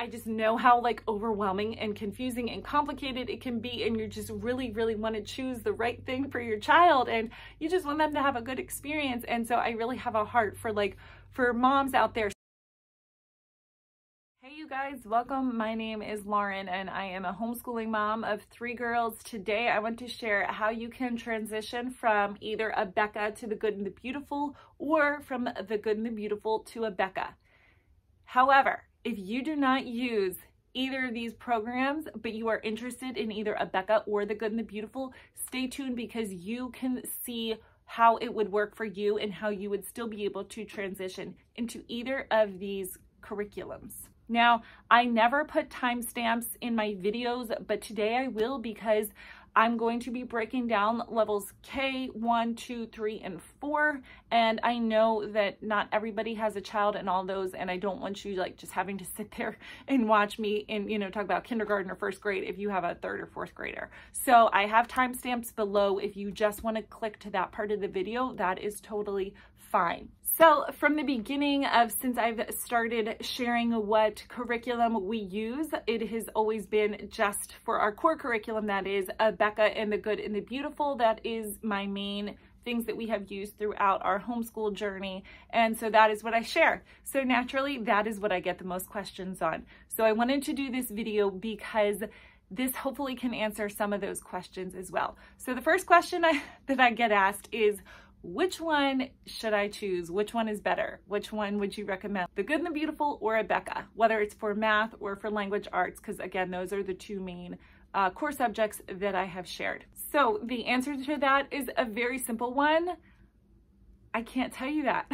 I just know how like overwhelming and confusing and complicated it can be, and you just really, really want to choose the right thing for your child, and you just want them to have a good experience. And so I really have a heart for like for moms out there. Hey you guys, welcome. My name is Lauren and I am a homeschooling mom of 3 girls. Today I want to share how you can transition from either Abeka to The Good and the Beautiful or from The Good and the Beautiful to Abeka. However, if you do not use either of these programs, but you are interested in either Abeka or The Good and the Beautiful, stay tuned because you can see how it would work for you and how you would still be able to transition into either of these curriculums. Now, I never put timestamps in my videos, but today I will because I'm going to be breaking down levels K, 1, 2, 3, and 4, and I know that not everybody has a child in all those, and I don't want you like just having to sit there and watch me and, you know, talk about kindergarten or first grade if you have a 3rd or 4th grader. So I have timestamps below if you just want to click to that part of the video. That is totally fine. So from the beginning of since I've started sharing what curriculum we use, it has always been just for our core curriculum, that is Abeka and The Good and the Beautiful. That is my main things that we have used throughout our homeschool journey. And so that is what I share. So naturally, that is what I get the most questions on. So I wanted to do this video because this hopefully can answer some of those questions as well. So the first question that I get asked is, which one should I choose? Which one is better? Which one would you recommend? The Good and the Beautiful or Abeka, whether it's for math or for language arts, because again, those are the 2 main core subjects that I have shared. So the answer to that is a very simple one. I can't tell you that.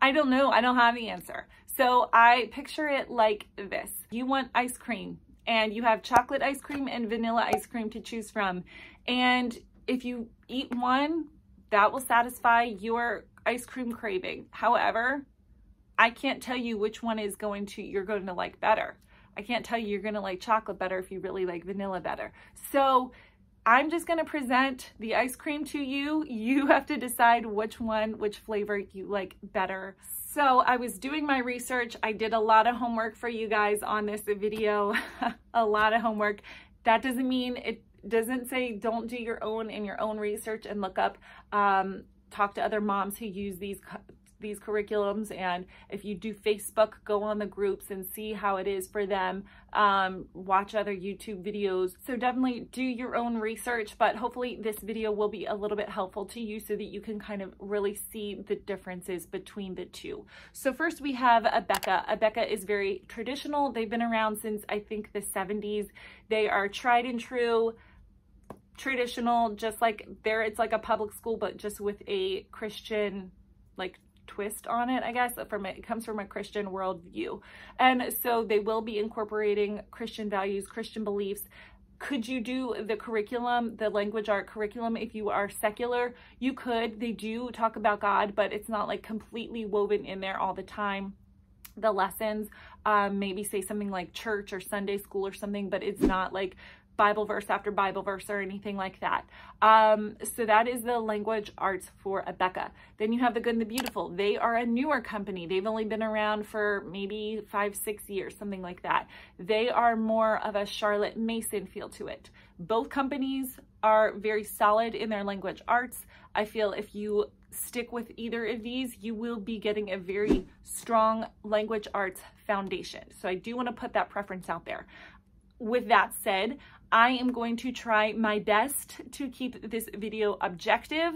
I don't know. I don't have the answer. So I picture it like this. You want ice cream and you have chocolate ice cream and vanilla ice cream to choose from. And if you eat one, that will satisfy your ice cream craving. However, I can't tell you which one is you're going to like better. I can't tell you you're going to like chocolate better if you really like vanilla better. So I'm just going to present the ice cream to you. You have to decide which flavor you like better. So I was doing my research. I did a lot of homework for you guys on this video, a lot of homework. That doesn't mean it doesn't say don't do your own research and look up, talk to other moms who use these curriculums. And if you do Facebook, go on the groups and see how it is for them. Watch other YouTube videos. So definitely do your own research, but hopefully this video will be a little bit helpful to you so that you can kind of really see the differences between the 2. So first we have Abeka. Abeka is very traditional. They've been around since I think the 70s. They are tried and true. Traditional, just like there, it's like a public school, but just with a Christian like twist on it, I guess. It comes from a Christian worldview. And so they will be incorporating Christian values, Christian beliefs. Could you do the curriculum, the language art curriculum, if you are secular? You could. They do talk about God, but it's not like completely woven in there all the time. The lessons, maybe say something like church or Sunday school or something, but it's not like Bible verse after Bible verse or anything like that. So that is the language arts for Abeka. Then you have The Good and the Beautiful. They are a newer company. They've only been around for maybe 5-6 years, something like that. They are more of a Charlotte Mason feel to it. Both companies are very solid in their language arts. I feel if you stick with either of these, you will be getting a very strong language arts foundation. So I do want to put that preference out there. With that said, I am going to try my best to keep this video objective.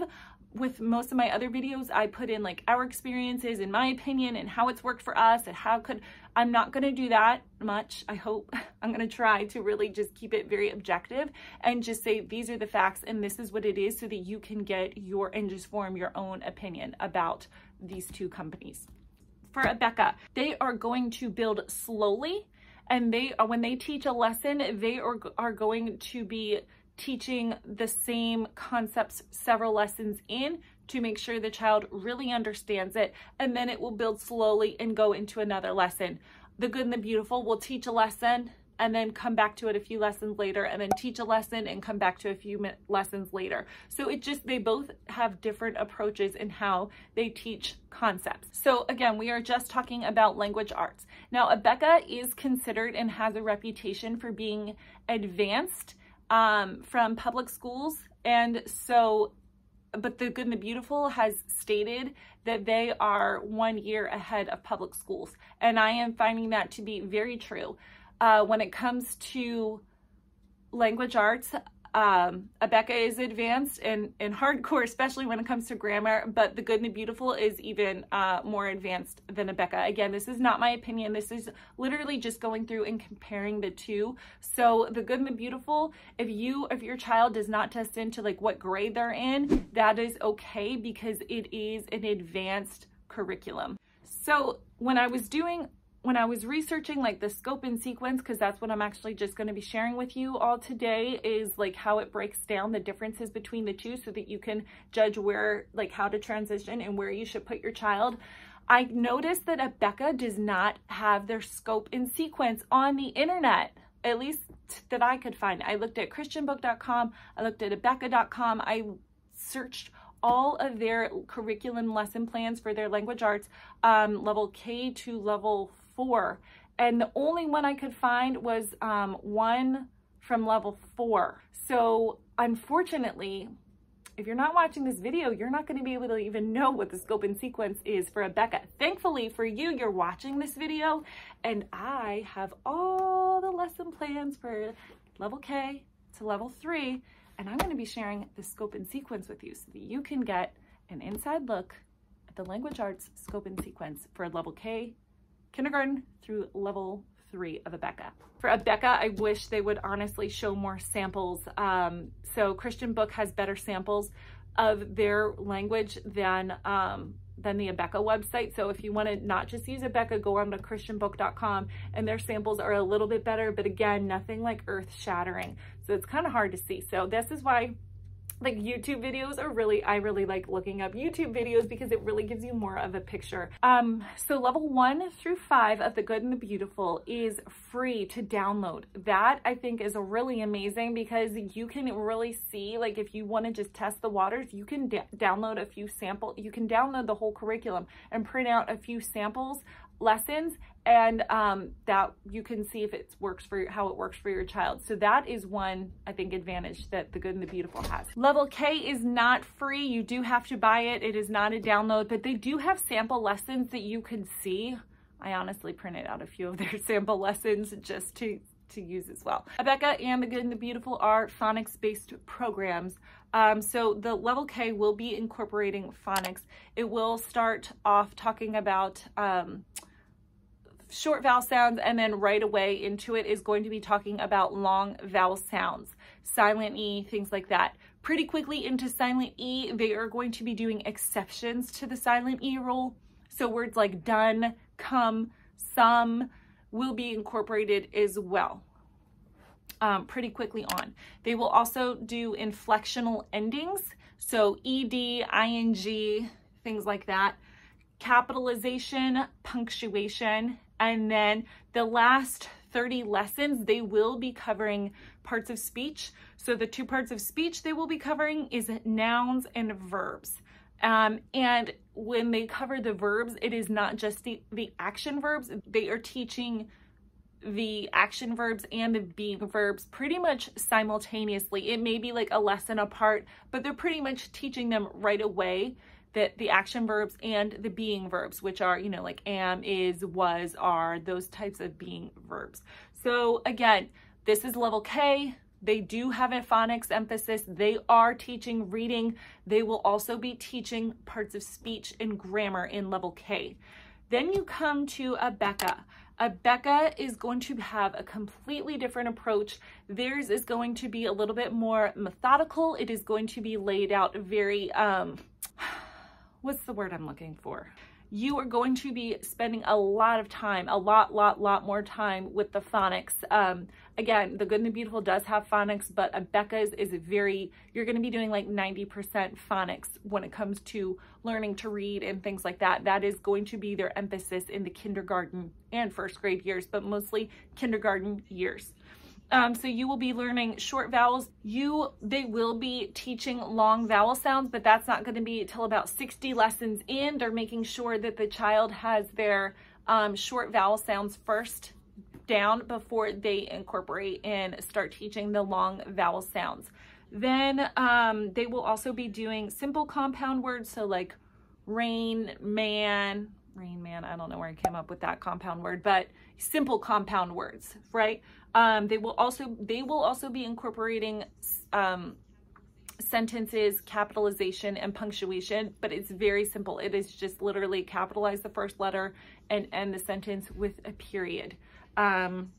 With most of my other videos, I put in like our experiences and my opinion and how it's worked for us and I'm not going to do that much. I hope I'm going to try to really just keep it very objective and just say, these are the facts and this is what it is, so that you can get and just form your own opinion about these 2 companies. For Abeka, they are going to build slowly. And when they teach a lesson, they are going to be teaching the same concepts several lessons in to make sure the child really understands it. And then it will build slowly and go into another lesson. The Good and the Beautiful will teach a lesson and then come back to it a few lessons later, and then teach a lesson and come back to a few lessons later. So it just, they both have different approaches in how they teach concepts. So again, we are just talking about language arts. Now, Abeka is considered and has a reputation for being advanced from public schools, and so, but The Good and the Beautiful has stated that they are 1 year ahead of public schools, and I am finding that to be very true. When it comes to language arts, Abeka is advanced and hardcore, especially when it comes to grammar, but The Good and the Beautiful is even more advanced than Abeka. Again, this is not my opinion. This is literally just going through and comparing the two. So The Good and the Beautiful, if your child does not test into like what grade they're in, that is okay, because it is an advanced curriculum. So when I was researching like the scope and sequence, because that's what I'm actually just going to be sharing with you all today, is like how it breaks down the differences between the two so that you can judge where, like how to transition and where you should put your child. I noticed that Abeka does not have their scope and sequence on the internet, at least that I could find. I looked at christianbook.com, I looked at Abeka.com, I searched all of their curriculum lesson plans for their language arts, level K to level 4, and the only one I could find was one from level 4. So unfortunately, if you're not watching this video, you're not going to be able to even know what the scope and sequence is for Abeka. Thankfully for you, you're watching this video, and I have all the lesson plans for level K to level 3, and I'm going to be sharing the scope and sequence with you so that you can get an inside look at the language arts scope and sequence for level K kindergarten through level 3 of Abeka. For Abeka, I wish they would honestly show more samples. So Christian Book has better samples of their language than the Abeka website. So if you want to not just use Abeka, go on to christianbook.com, and their samples are a little bit better, but again, nothing like earth shattering. So it's kind of hard to see. So this is why like YouTube videos are really, I really like looking up YouTube videos, because it really gives you more of a picture. So level 1 through 5 of The Good and the Beautiful is free to download. That I think is really amazing, because you can really see, like if you want to just test the waters, you can download a few samples, you can download the whole curriculum and print out a few samples, lessons, and that you can see if it works for how it works for your child. So that is one, I think, advantage that The Good and the Beautiful has. Level K is not free. You do have to buy it. It is not a download, but they do have sample lessons that you can see. I honestly printed out a few of their sample lessons just to use as well. Abeka and The Good and the Beautiful are phonics-based programs. So the level K will be incorporating phonics. It will start off talking about short vowel sounds, and then right away into it is going to be talking about long vowel sounds, silent E, things like that. Pretty quickly into silent E, they are going to be doing exceptions to the silent E rule. So words like done, come, some will be incorporated as well. Pretty quickly on. They will also do inflectional endings. So ED, ING, things like that. Capitalization, punctuation, and then the last 30 lessons, they will be covering parts of speech. So the two parts of speech they will be covering is nouns and verbs. And when they cover the verbs, it is not just the action verbs. They are teaching the action verbs and the being verbs pretty much simultaneously. It may be like a lesson apart, but they're pretty much teaching them right away that the action verbs and the being verbs, which are, you know, like am, is, was, are, those types of being verbs. So again, this is level K. They do have a phonics emphasis. They are teaching reading. They will also be teaching parts of speech and grammar in level K. Then you come to Abeka. Abeka is going to have a completely different approach. Theirs is going to be a little bit more methodical. It is going to be laid out very, what's the word I'm looking for? you are going to be spending a lot of time, a lot more time with the phonics. Again, The Good and the Beautiful does have phonics, but Abeka's is you're going to be doing like 90% phonics when it comes to learning to read and things like that. That is going to be their emphasis in the kindergarten and first grade years, but mostly kindergarten years. So you will be learning short vowels. They will be teaching long vowel sounds, but that's not going to be till about 60 lessons in. They're making sure that the child has their short vowel sounds first down before they incorporate and start teaching the long vowel sounds. Then they will also be doing simple compound words. So like rain man, I don't know where I came up with that compound word, but simple compound words, right? They will also be incorporating sentences, capitalization, and punctuation, but it's very simple. It is just literally capitalize the first letter and end the sentence with a period. And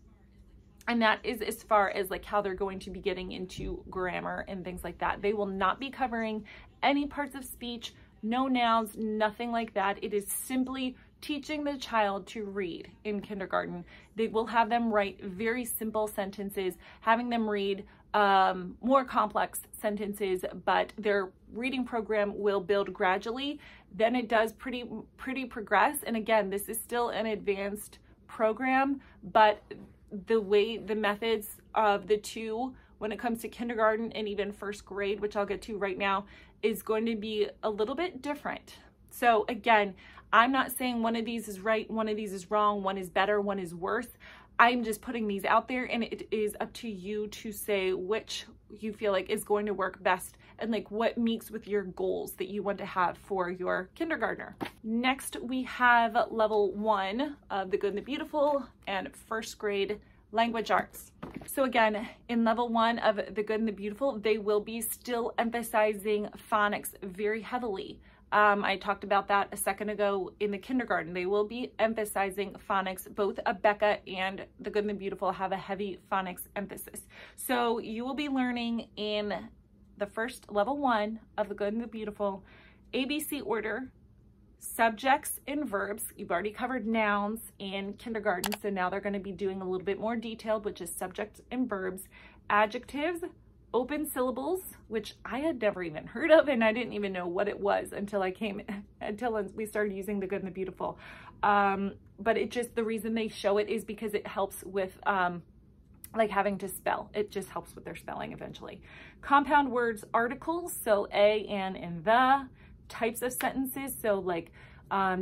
that is as far as like how they're going to be getting into grammar and things like that. They will not be covering any parts of speech, no nouns, nothing like that. It is simply teaching the child to read in kindergarten. They will have them write very simple sentences, having them read more complex sentences, but their reading program will build gradually. Then it does pretty progress. And again, this is still an advanced program, but the methods of the two when it comes to kindergarten and even first grade, which I'll get to right now, is going to be a little bit different. So again, I'm not saying one of these is right, one of these is wrong, one is better, one is worse. I'm just putting these out there, and it is up to you to say which you feel like is going to work best and like what meets with your goals that you want to have for your kindergartner. Next, we have level 1 of The Good and the Beautiful and first grade language arts. So again, in level 1 of The Good and the Beautiful, they will be still emphasizing phonics very heavily. I talked about that a second ago in the kindergarten. They will be emphasizing phonics. Both Abeka and The Good and the Beautiful have a heavy phonics emphasis. So you will be learning in the first level 1 of The Good and the Beautiful, ABC order, subjects and verbs. You've already covered nouns in kindergarten, so now they're going to be doing a little bit more detailed, which is subjects and verbs, adjectives, open syllables, which I had never even heard of, and I didn't even know what it was until we started using The Good and the Beautiful. But it just, the reason they show it is because it helps with like having to spell. It just helps with their spelling eventually. Compound words, articles, so a, an, and the. Types of sentences, so like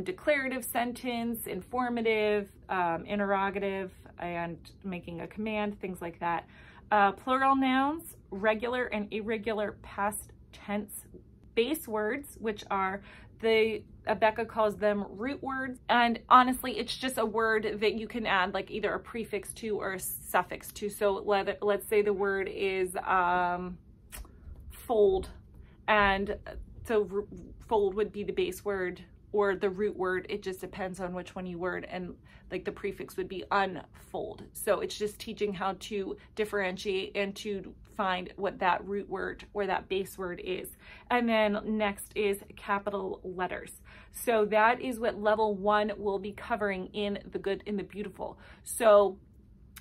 declarative sentence, informative, interrogative, and making a command, things like that. Plural nouns, regular and irregular past tense, base words, which are Abeka calls them root words. And honestly, it's just a word that you can add like either a prefix to or a suffix to. So let's say the word is fold, and so fold would be the base word or the root word. It just depends on which one you word, and like the prefix would be unfold. So it's just teaching how to differentiate and to find what that root word or that base word is. And then next is capital letters. So that is what level 1 will be covering in The Good and the Beautiful. So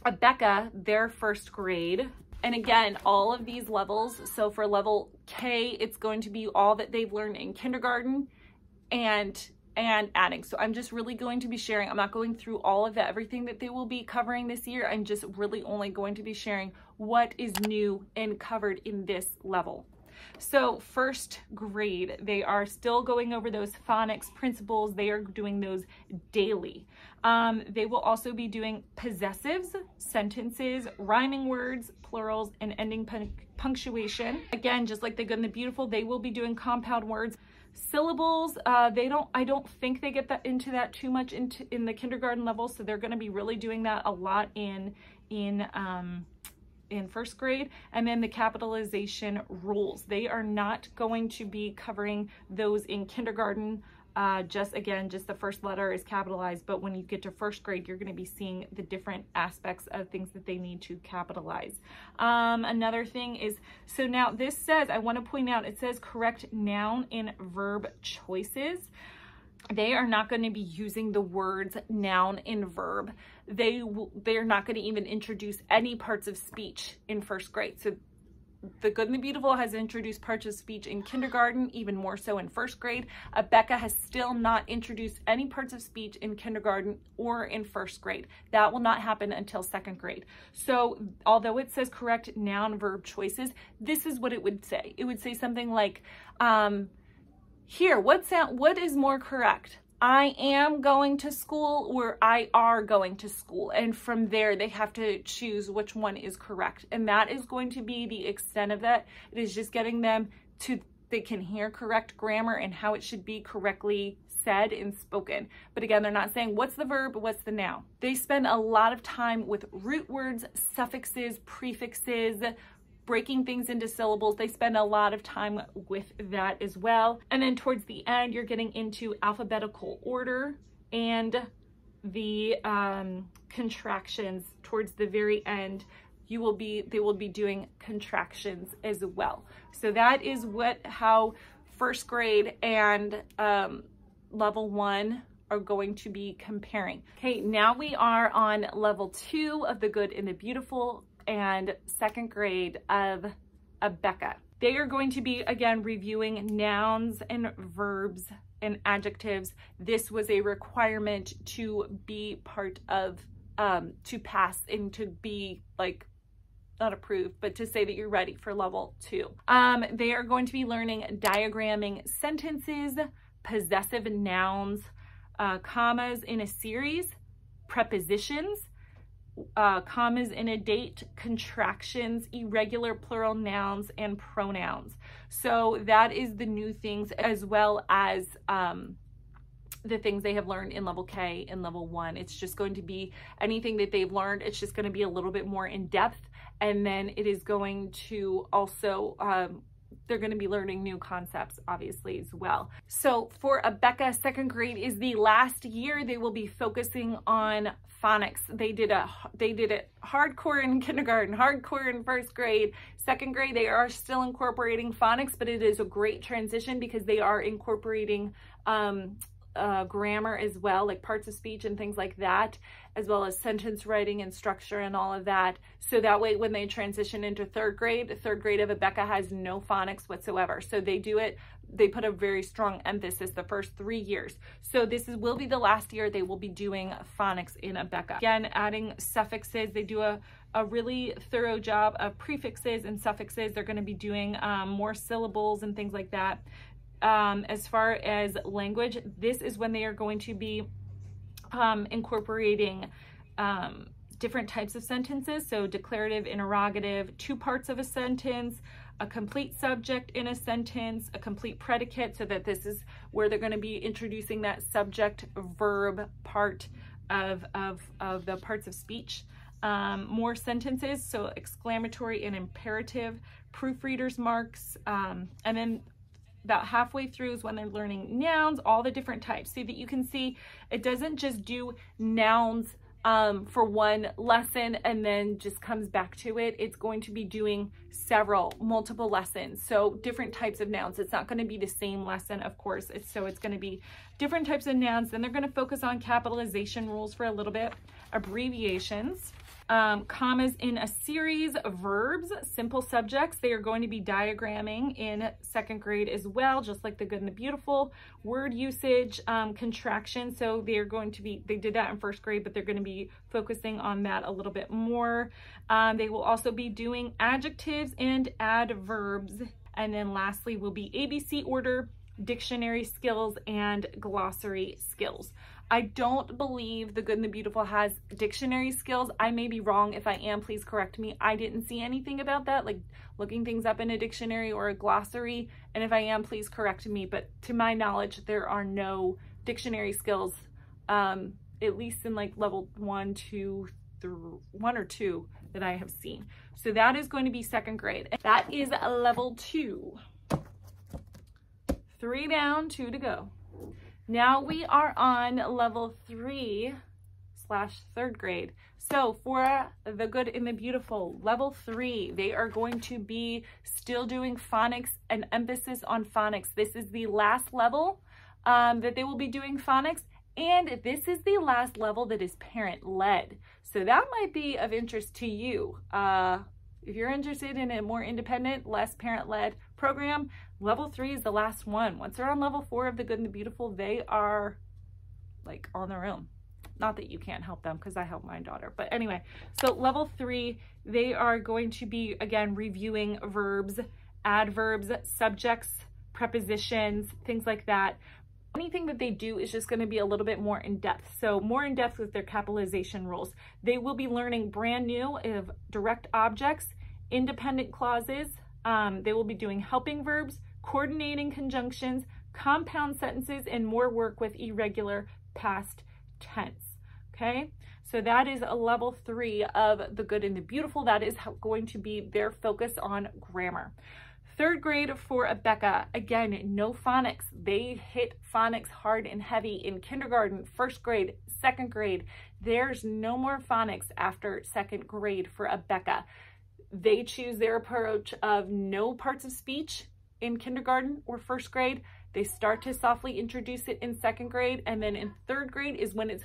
Abeka, their first grade, and again, all of these levels, so for level K, it's going to be all that they've learned in kindergarten and adding. So I'm just really going to be sharing, I'm not going through all of that, everything that they will be covering this year. I'm just really only going to be sharing what is new and covered in this level. So first grade, they are still going over those phonics principles. They are doing those daily. They will also be doing possessives, sentences, rhyming words, plurals, and ending punctuation. Again, just like The Good and the Beautiful, they will be doing compound words. Syllables, I don't think they get that into that too much in the kindergarten level, so they're going to be really doing that a lot in first grade. And then the capitalization rules, they are not going to be covering those in kindergarten. Just the first letter is capitalized, but when you get to first grade, you're going to be seeing the different aspects of things that they need to capitalize. Another thing is, so now this says, I want to point out, it says correct noun and verb choices. They are not going to be using the words noun and verb. They're not going to even introduce any parts of speech in first grade. So The Good and the Beautiful has introduced parts of speech in kindergarten, even more so in first grade. Abeka has still not introduced any parts of speech in kindergarten or in first grade. That will not happen until second grade. So although it says correct noun verb choices, this is what it would say. It would say something like, what is more correct? I am going to school, or I are going to school. And from there, they have to choose which one is correct. And that is going to be the extent of that. It is just getting them to, they can hear correct grammar and how it should be correctly said and spoken. But again, they're not saying what's the verb, what's the noun. They spend a lot of time with root words, suffixes, prefixes, breaking things into syllables. They spend a lot of time with that as well. And then towards the end, you're getting into alphabetical order and the contractions. Towards the very end, they will be doing contractions as well. So that is how first grade and level one are going to be comparing. Okay, now we are on level two of The Good and the Beautiful, and second grade of Abeka. They are going to be, again, reviewing nouns and verbs and adjectives. This was a requirement to be part of, to pass and to be, like, not approved, but to say that you're ready for level two. They are going to be learning diagramming sentences, possessive nouns, commas in a series, prepositions, commas in a date, contractions, irregular plural nouns, and pronouns. So that is the new things, as well as the things they have learned in level K and level one. It's just going to be anything that they've learned. It's just going to be a little bit more in depth. And then it is going to also, they're going to be learning new concepts, obviously, as well. So for Abeka, second grade is the last year they will be focusing on phonics. They did it hardcore in kindergarten, hardcore in first grade. Second grade, they are still incorporating phonics, but it is a great transition because they are incorporating grammar as well, like parts of speech and things like that, as well as sentence writing and structure and all of that. So that way, when they transition into third grade of Abeka has no phonics whatsoever. So they do it, they put a very strong emphasis the first 3 years. So this will be the last year they will be doing phonics in Abeka. Again, adding suffixes, they do a really thorough job of prefixes and suffixes. They're going to be doing more syllables and things like that. As far as language, this is when they are going to be incorporating different types of sentences. So declarative, interrogative, two parts of a sentence, a complete subject in a sentence, a complete predicate, so that this is where they're going to be introducing that subject verb part of the parts of speech. More sentences, so exclamatory and imperative, proofreader's marks, and then about halfway through is when they're learning nouns, all the different types. So that you can see it doesn't just do nouns for one lesson and then just comes back to it. It's going to be doing multiple lessons. So different types of nouns. It's not going to be the same lesson, of course. So it's going to be different types of nouns. Then they're going to focus on capitalization rules for a little bit, abbreviations, commas in a series, verbs, simple subjects. They are going to be diagramming in second grade as well, just like The Good and the Beautiful. Word usage, contractions. So they are going to be, they did that in first grade, but they're going to be focusing on that a little bit more. They will also be doing adjectives and adverbs. And then lastly will be ABC order, dictionary skills, and glossary skills. I don't believe The Good and the Beautiful has dictionary skills. I may be wrong. If I am, please correct me. I didn't see anything about that, like looking things up in a dictionary or a glossary. And if I am, please correct me. But to my knowledge, there are no dictionary skills, at least in like level one or two that I have seen. So that is going to be second grade. That is level two. 3 down, 2 to go. Now we are on level 3/3rd grade. So for The Good and the Beautiful, level 3, they are going to be still doing phonics and emphasis on phonics. This is the last level that they will be doing phonics. And this is the last level that is parent-led. So that might be of interest to you. If you're interested in a more independent, less parent-led program, level 3 is the last one. Once they're on level 4 of The Good and the Beautiful, they are like on their own. Not that you can't help them, because I help my daughter. But anyway, so level 3, they are going to be, again, reviewing verbs, adverbs, subjects, prepositions, things like that. Anything that they do is just going to be a little bit more in depth. So more in depth with their capitalization rules. They will be learning brand new of direct objects, independent clauses. They will be doing helping verbs, coordinating conjunctions, compound sentences, and more work with irregular past tense. Okay, so that is a level 3 of The Good and the Beautiful. That is going to be their focus on grammar. 3rd grade for Abeka, again, no phonics. They hit phonics hard and heavy in kindergarten, 1st grade, 2nd grade. There's no more phonics after 2nd grade for Abeka. They choose their approach of no parts of speech in kindergarten or 1st grade. They start to softly introduce it in 2nd grade, and then in 3rd grade is when it's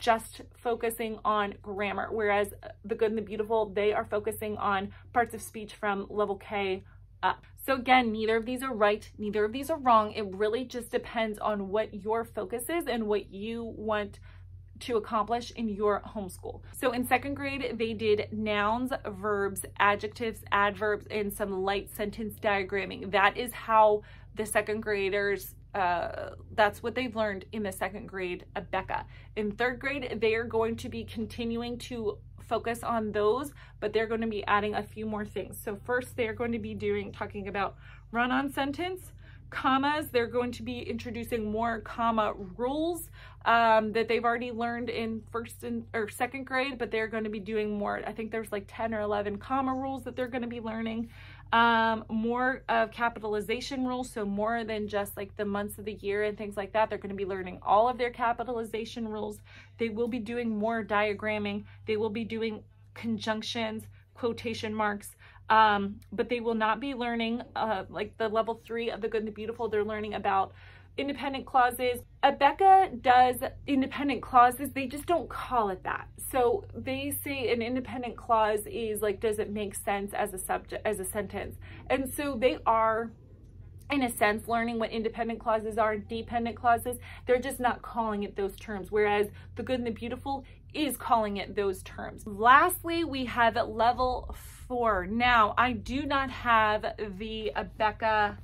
just focusing on grammar, whereas The Good and the Beautiful, they are focusing on parts of speech from level K up. So again, neither of these are right, neither of these are wrong. It really just depends on what your focus is and what you want to accomplish in your homeschool. So in 2nd grade, they did nouns, verbs, adjectives, adverbs, and some light sentence diagramming. That is how the 2nd graders, that's what they've learned in the 2nd grade Abeka. In 3rd grade, they are going to be continuing to focus on those, but they're going to be adding a few more things. So first, they're going to be talking about run-on sentence, commas. They're going to be introducing more comma rules that they've already learned in 2nd grade, but they're going to be doing more. I think there's like 10 or 11 comma rules that they're going to be learning. More of capitalization rules, so more than just like the months of the year and things like that. They're going to be learning all of their capitalization rules. They will be doing more diagramming. They will be doing conjunctions, quotation marks, but they will not be learning like the level 3 of The Good and the Beautiful. They're learning about independent clauses. Abeka does independent clauses. They just don't call it that. So they say an independent clause is like, does it make sense as a subject, as a sentence? And so they are, in a sense, learning what independent clauses are and dependent clauses. They're just not calling it those terms, whereas The Good and the Beautiful is calling it those terms. Lastly, we have level 4. Now, I do not have the Abeka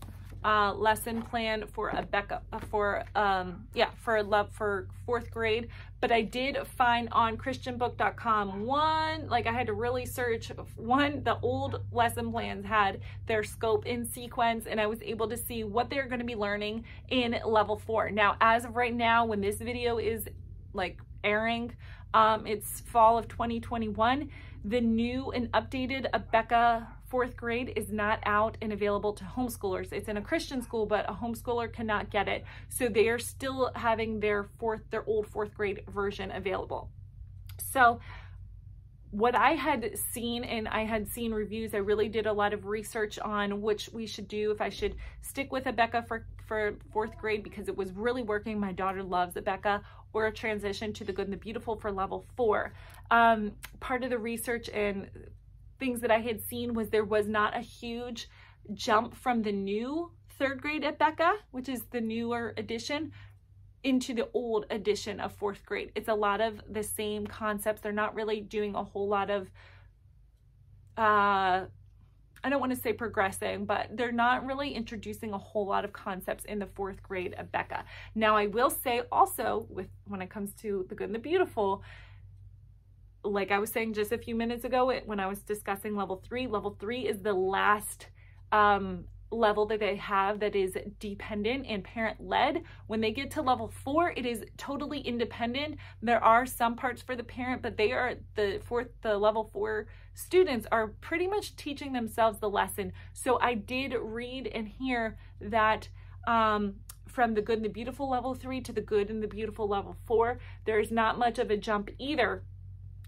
lesson plan for Abeka for 4th grade, but I did find on christianbook.com I had to really search one. The old lesson plans had their scope in sequence, and I was able to see what they're going to be learning in level 4. Now, as of right now, when this video is like airing, it's fall of 2021. The new and updated Abeka 4th grade is not out and available to homeschoolers. It's in a Christian school, but a homeschooler cannot get it. So they are still having their old 4th grade version available. So what I had seen, and I had seen reviews, I really did a lot of research on which we should do, if I should stick with Abeka for 4th grade because it was really working. My daughter loves Abeka, or a transition to The Good and the Beautiful for level 4. Part of the research and things that I had seen was there was not a huge jump from the new 3rd grade Abeka, which is the newer edition, into the old edition of 4th grade. It's a lot of the same concepts. They're not really doing a whole lot of, I don't want to say progressing, but they're not really introducing a whole lot of concepts in the 4th grade Abeka. Now, I will say also, when it comes to The Good and the Beautiful, like I was saying just a few minutes ago, when I was discussing level 3, level 3 is the last level that they have that is dependent and parent-led. When they get to level 4, it is totally independent. There are some parts for the parent, but they are the level 4 students are pretty much teaching themselves the lesson. So I did read and hear that from The Good and the Beautiful level 3 to The Good and the Beautiful level 4, there is not much of a jump either.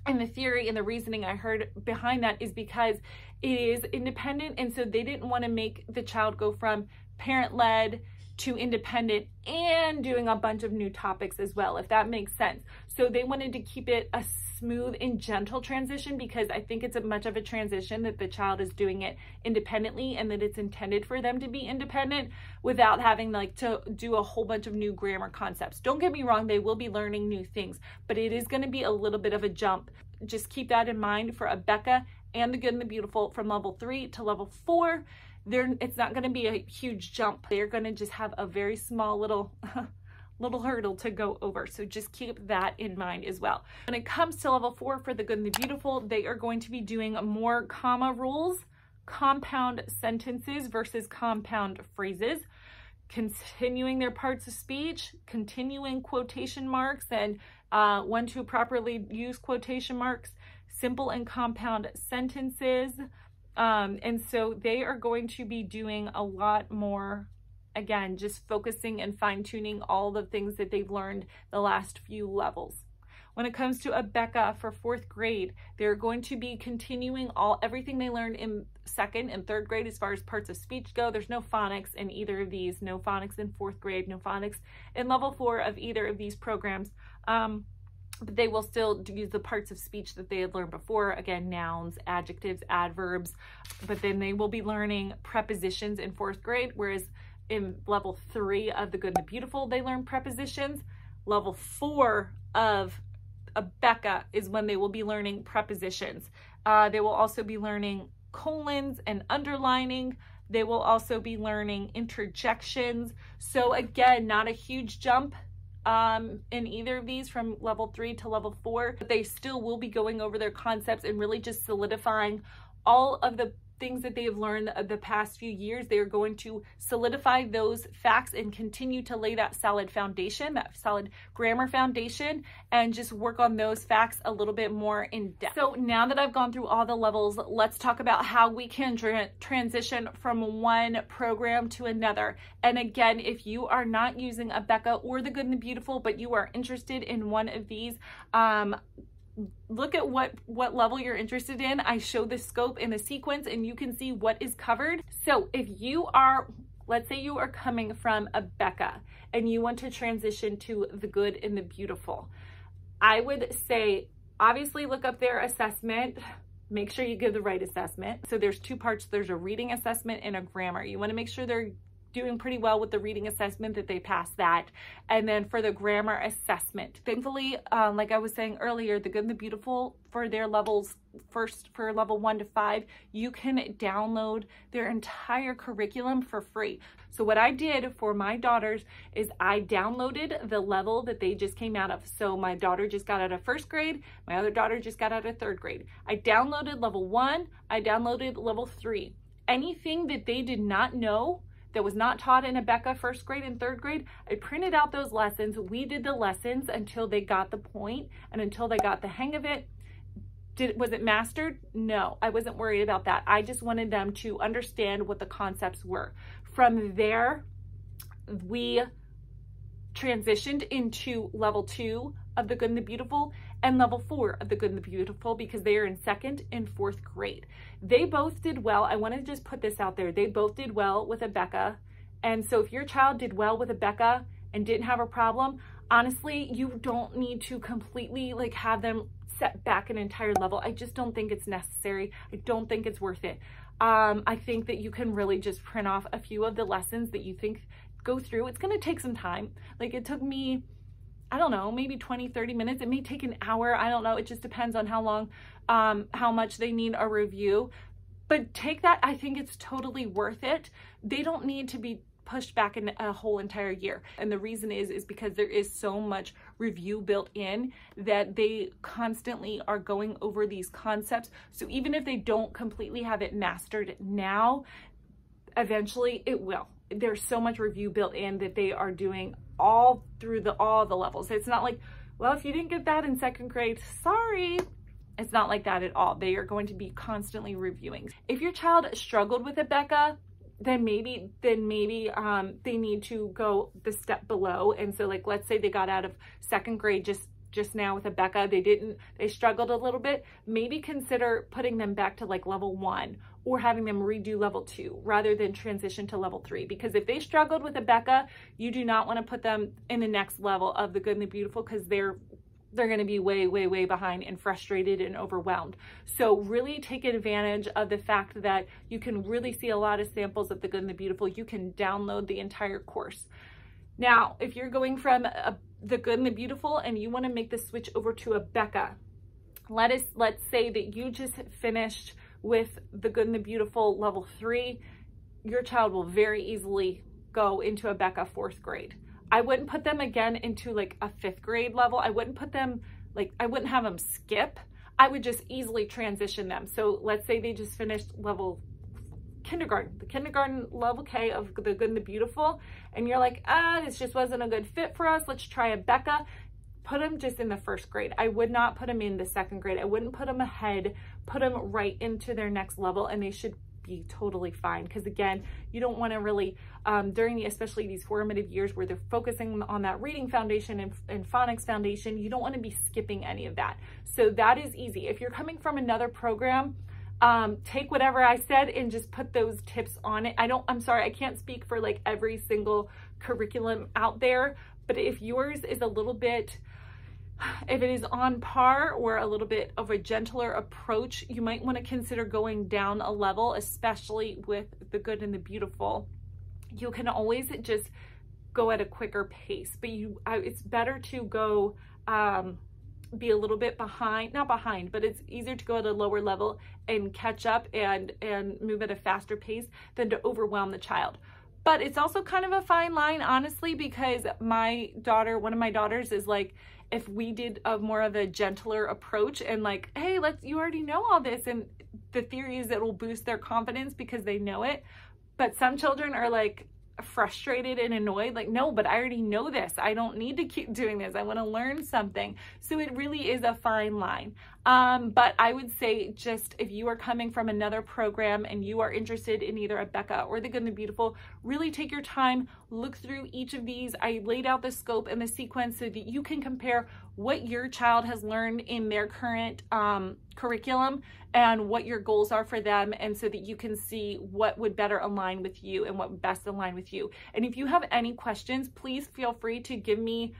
And the theory and the reasoning I heard behind that is because it is independent, and so they didn't want to make the child go from parent-led to independent and doing a bunch of new topics as well, if that makes sense. So they wanted to keep it a smooth and gentle transition, because I think it's a much of a transition that the child is doing it independently, and that it's intended for them to be independent without having like to do a whole bunch of new grammar concepts. Don't get me wrong, they will be learning new things, but it is going to be a little bit of a jump. Just keep that in mind for Abeka and The Good and the Beautiful. From level 3 to level 4, it's not going to be a huge jump. They're going to just have a very small little hurdle to go over. So just keep that in mind as well. When it comes to level 4 for The Good and the Beautiful, they are going to be doing more comma rules, compound sentences versus compound phrases, continuing their parts of speech, continuing quotation marks and when to properly use quotation marks, simple and compound sentences. And so they are going to be doing a lot more, again, just focusing and fine-tuning all the things that they've learned the last few levels. When it comes to Abeka for 4th grade, they're going to be continuing everything they learned in 2nd and 3rd grade as far as parts of speech go. There's no phonics in either of these, no phonics in 4th grade, no phonics in level 4 of either of these programs. But they will still use the parts of speech that they had learned before. Again, nouns, adjectives, adverbs, but then they will be learning prepositions in 4th grade, whereas in level 3 of The Good and the Beautiful, they learn prepositions. Level 4 of Abeka is when they will be learning prepositions. They will also be learning colons and underlining. They will also be learning interjections. So again, not a huge jump in either of these from level 3 to level 4, but they still will be going over their concepts and really just solidifying all of the things that they have learned the past few years. They are going to solidify those facts and continue to lay that solid foundation, that solid grammar foundation, and just work on those facts a little bit more in depth. So now that I've gone through all the levels, let's talk about how we can transition from one program to another. And again, if you are not using Abeka or The Good and the Beautiful, but you are interested in one of these, look at what level you're interested in. I show the scope and the sequence, and you can see what is covered. So if you are, let's say you are coming from Abeka and you want to transition to The Good and the Beautiful, I would say, obviously look up their assessment. Make sure you give the right assessment. So there's two parts. There's a reading assessment and a grammar. You want to make sure they're doing pretty well with the reading assessment, that they pass that. And then for the grammar assessment, thankfully, like I was saying earlier, The Good and the Beautiful for their levels, for level 1 to 5, you can download their entire curriculum for free. So what I did for my daughters is I downloaded the level that they just came out of. So my daughter just got out of 1st grade. My other daughter just got out of 3rd grade. I downloaded level 1. I downloaded level 3. Anything that they did not know, that was not taught in Abeka 1st grade and 3rd grade, I printed out those lessons. We did the lessons until they got the point and until they got the hang of it. Was it mastered? No, I wasn't worried about that. I just wanted them to understand what the concepts were. From there, we transitioned into level 2 of The Good and the Beautiful and level 4 of The Good and the Beautiful, because they are in 2nd and 4th grade. They both did well. I want to just put this out there. They both did well with Abeka. And so if your child did well with Abeka and didn't have a problem, honestly, you don't need to completely like have them set back an entire level. I just don't think it's necessary. I don't think it's worth it. I think that you can really just print off a few of the lessons that you think go through. It's going to take some time. Like it took me, I don't know, maybe 20, 30 minutes. It may take an hour. I don't know. It just depends on how long, how much they need a review. But take that. I think it's totally worth it. They don't need to be pushed back in a whole entire year. And the reason is because there is so much review built in that they constantly are going over these concepts. So even if they don't completely have it mastered now, eventually it will. There's so much review built in that they are doing all through all the levels. It's not like, well, if you didn't get that in 2nd grade, sorry. It's not like that at all. They are going to be constantly reviewing. If your child struggled with Abeka, then maybe they need to go the step below. And so like, let's say they got out of 2nd grade just just now with Abeka, they struggled a little bit, maybe consider putting them back to like level 1 or having them redo level 2 rather than transition to level 3. Because if they struggled with Abeka, you do not want to put them in the next level of The Good and the Beautiful, because they're going to be way, way, way behind and frustrated and overwhelmed. So really take advantage of the fact that you can really see a lot of samples of The Good and the Beautiful. You can download the entire course. Now, if you're going from The Good and the Beautiful and you want to make the switch over to Abeka, let's say that you just finished with The Good and the Beautiful level 3, your child will very easily go into Abeka 4th grade. I wouldn't put them again into like a 5th grade level. I wouldn't put them, like, I wouldn't have them skip. I would just easily transition them. So let's say they just finished level kindergarten, the kindergarten level K of The Good and the Beautiful, and you're like, this just wasn't a good fit for us. Let's try Abeka. Put them just in the 1st grade. I would not put them in the 2nd grade. I wouldn't put them ahead. Put them right into their next level, and they should be totally fine, because again, you don't want to really during especially these formative years where they're focusing on that reading foundation and phonics foundation, you don't want to be skipping any of that. So that is easy. If you're coming from another program, take whatever I said and just put those tips on it. I'm sorry, I can't speak for like every single curriculum out there, but if yours is a little bit, if it is on par or a little bit of a gentler approach, you might want to consider going down a level, especially with The Good and the Beautiful. You can always just go at a quicker pace, but it's better to go be a little bit behind, not behind, but it's easier to go at a lower level and catch up and move at a faster pace than to overwhelm the child. But it's also kind of a fine line, honestly, because one of my daughters is like, if we did more of a gentler approach and like, hey, you already know all this. And the theory is it will boost their confidence because they know it. But some children are like frustrated and annoyed. Like, no, but I already know this. I don't need to keep doing this. I want to learn something. So it really is a fine line. But I would say, just if you are coming from another program and you are interested in either Abeka or The Good and the Beautiful, really take your time, look through each of these. I laid out the scope and the sequence so that you can compare what your child has learned in their current curriculum and what your goals are for them, and so that you can see what would better align with you and what would best align with you. And if you have any questions, please feel free to give me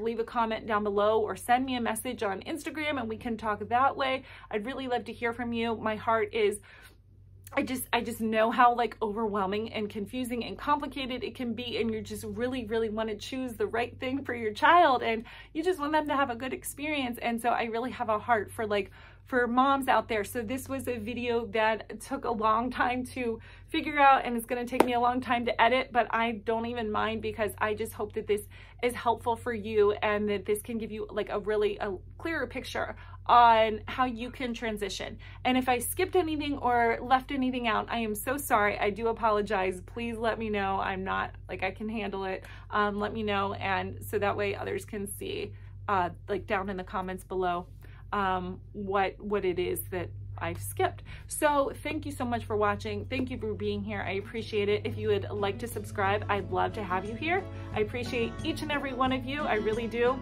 leave a comment down below or send me a message on Instagram, and we can talk that way. I'd really love to hear from you. My heart is, I just know how like overwhelming and confusing and complicated it can be, and you just really, really want to choose the right thing for your child, and you just want them to have a good experience. And so I really have a heart for for moms out there. So this was a video that took a long time to figure out, and it's going to take me a long time to edit, but I don't even mind, because I just hope that this is helpful for you and that this can give you like a clearer picture on how you can transition. And if I skipped anything or left anything out, I am so sorry. I do apologize. Please let me know. I'm not like, I can handle it. Let me know, and so that way others can see down in the comments below what it is that I've skipped. So thank you so much for watching. Thank you for being here. I appreciate it. If you would like to subscribe, I'd love to have you here. I appreciate each and every one of you. I really do.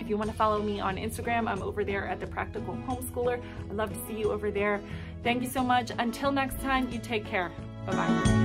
If you want to follow me on Instagram, I'm over there at The Practical Homeschooler. I'd love to see you over there. Thank you so much. Until next time, you take care. Bye-bye.